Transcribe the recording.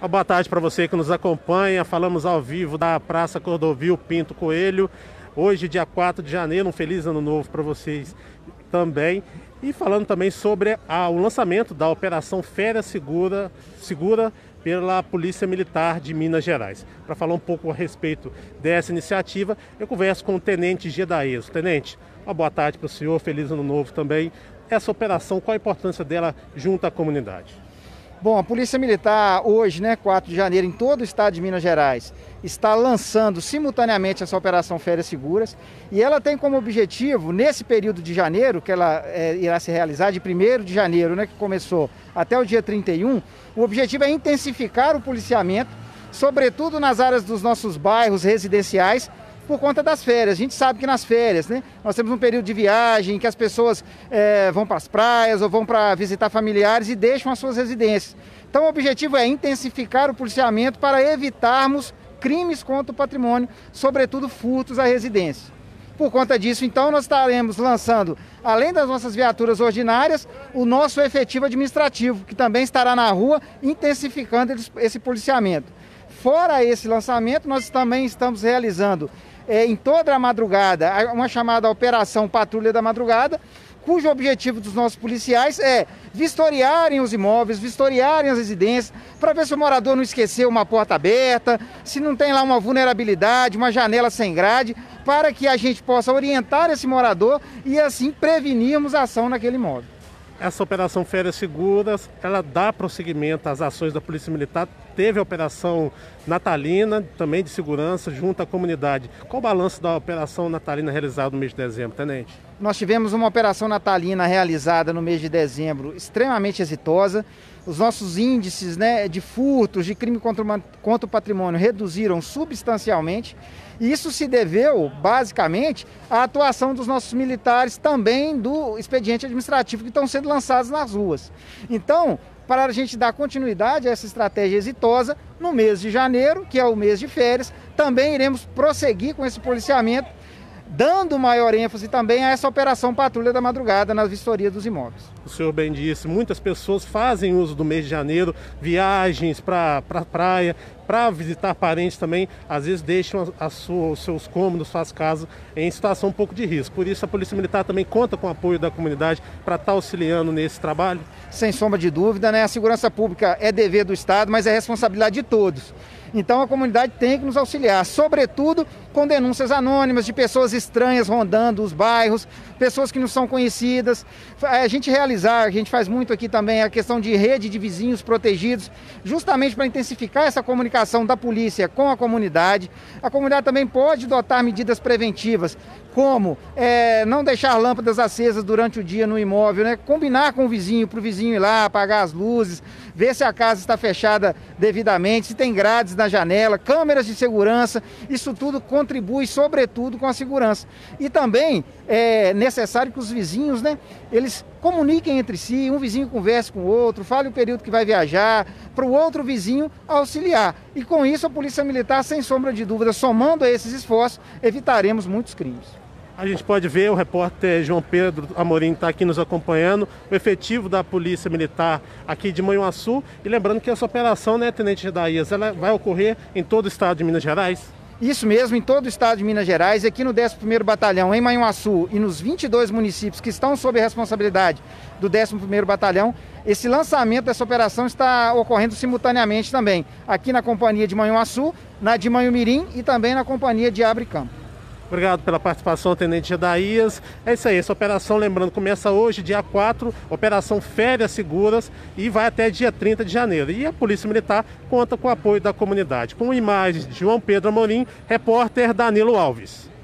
Uma boa tarde para você que nos acompanha. Falamos ao vivo da Praça Cordovil Pinto Coelho. Hoje, dia 4 de janeiro, um feliz ano novo para vocês também. E falando também sobre o lançamento da Operação Férias Segura pela Polícia Militar de Minas Gerais. Para falar um pouco a respeito dessa iniciativa, eu converso com o Tenente Gedaes. Tenente, uma boa tarde para o senhor, feliz ano novo também. Essa operação, qual a importância dela junto à comunidade? Bom, a Polícia Militar hoje, 4 de janeiro, em todo o estado de Minas Gerais, está lançando simultaneamente essa Operação Férias Seguras, e ela tem como objetivo, nesse período de janeiro, que ela irá se realizar, de 1º de janeiro, que começou, até o dia 31, o objetivo é intensificar o policiamento, sobretudo nas áreas dos nossos bairros residenciais, por conta das férias. A gente sabe que nas férias, nós temos um período de viagem que as pessoas vão para as praias ou vão para visitar familiares e deixam as suas residências. Então o objetivo é intensificar o policiamento para evitarmos crimes contra o patrimônio, sobretudo furtos à residência. Por conta disso, então, nós estaremos lançando, além das nossas viaturas ordinárias, o nosso efetivo administrativo, que também estará na rua intensificando esse policiamento. Fora esse lançamento, nós também estamos realizando em toda a madrugada uma chamada Operação Patrulha da Madrugada, cujo objetivo dos nossos policiais é vistoriarem os imóveis, vistoriarem as residências, para ver se o morador não esqueceu uma porta aberta, se não tem lá uma vulnerabilidade, uma janela sem grade, para que a gente possa orientar esse morador e assim prevenirmos a ação naquele imóvel. Essa Operação Férias Seguras, ela dá prosseguimento às ações da Polícia Militar. Teve a Operação Natalina, também de segurança, junto à comunidade. Qual o balanço da Operação Natalina realizada no mês de dezembro, Tenente? Nós tivemos uma Operação Natalina realizada no mês de dezembro extremamente exitosa. Os nossos índices de furtos, de crime contra o patrimônio reduziram substancialmente. E isso se deveu, basicamente, à atuação dos nossos militares, também do expediente administrativo, que estão sendo lançados nas ruas. Então, para a gente dar continuidade a essa estratégia exitosa, no mês de janeiro, que é o mês de férias, também iremos prosseguir com esse policiamento, dando maior ênfase também a essa Operação Patrulha da Madrugada na vistoria dos imóveis. O senhor bem disse, muitas pessoas fazem uso do mês de janeiro, viagens para a praia, para visitar parentes também, às vezes deixam os seus cômodos, suas casas em situação um pouco de risco. Por isso a Polícia Militar também conta com o apoio da comunidade para estar auxiliando nesse trabalho? Sem sombra de dúvida, a segurança pública é dever do Estado, mas é responsabilidade de todos. Então a comunidade tem que nos auxiliar, sobretudo com denúncias anônimas de pessoas estranhas rondando os bairros, pessoas que não são conhecidas. A gente faz muito aqui também a questão de rede de vizinhos protegidos, justamente para intensificar essa comunicação da polícia com a comunidade. A comunidade também pode adotar medidas preventivas, como não deixar lâmpadas acesas durante o dia no imóvel, combinar com o vizinho, para o vizinho ir lá, apagar as luzes, ver se a casa está fechada devidamente, se tem grades na janela, câmeras de segurança. Isso tudo contribui, sobretudo, com a segurança. E também é necessário que os vizinhos, eles comuniquem entre si, um vizinho converse com o outro, fale o período que vai viajar, para o outro vizinho auxiliar. E com isso a Polícia Militar, sem sombra de dúvida, somando a esses esforços, evitaremos muitos crimes. A gente pode ver, o repórter João Pedro Amorim está aqui nos acompanhando, o efetivo da Polícia Militar aqui de Manhuaçu. E lembrando que essa operação, Tenente Jadaías, ela vai ocorrer em todo o estado de Minas Gerais? Isso mesmo, em todo o estado de Minas Gerais, aqui no 11º Batalhão, em Manhuaçu, e nos 22 municípios que estão sob a responsabilidade do 11º Batalhão, esse lançamento dessa operação está ocorrendo simultaneamente também, aqui na companhia de Manhuaçu, na de Manhumirim e também na companhia de Abre Campo. Obrigado pela participação, Tenente Jadaías. É isso aí, essa operação, lembrando, começa hoje, dia 4, Operação Férias Seguras, e vai até dia 30 de janeiro. E a Polícia Militar conta com o apoio da comunidade. Com imagens de João Pedro Amorim, repórter Danilo Alves.